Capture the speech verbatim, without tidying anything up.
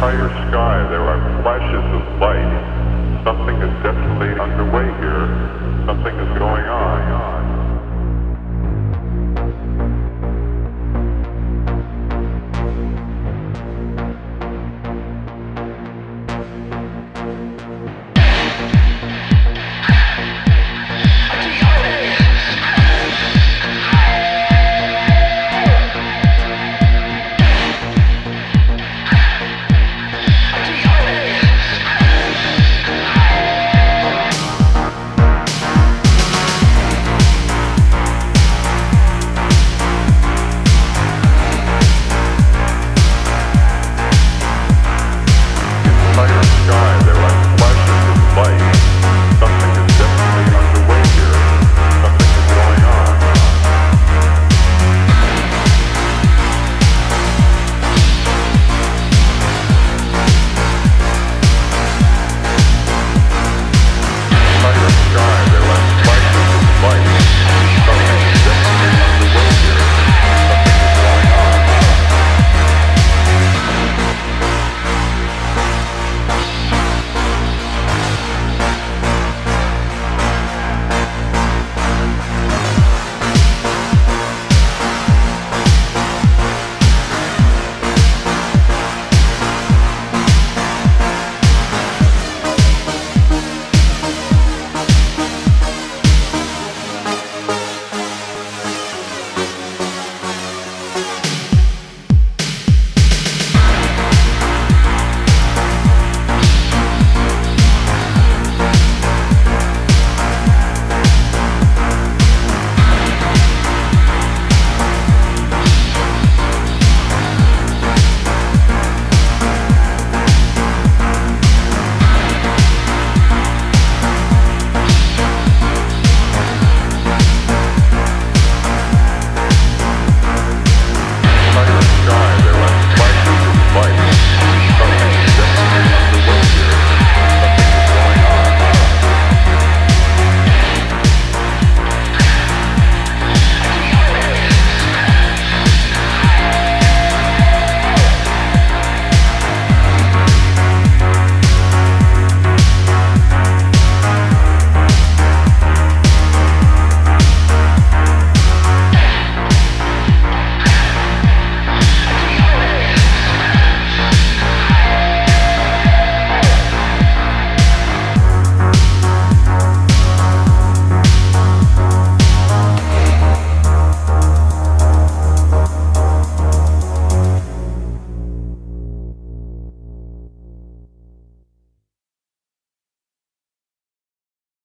entire sky, there are flashes of light. Something is definitely underway here. Something is going on.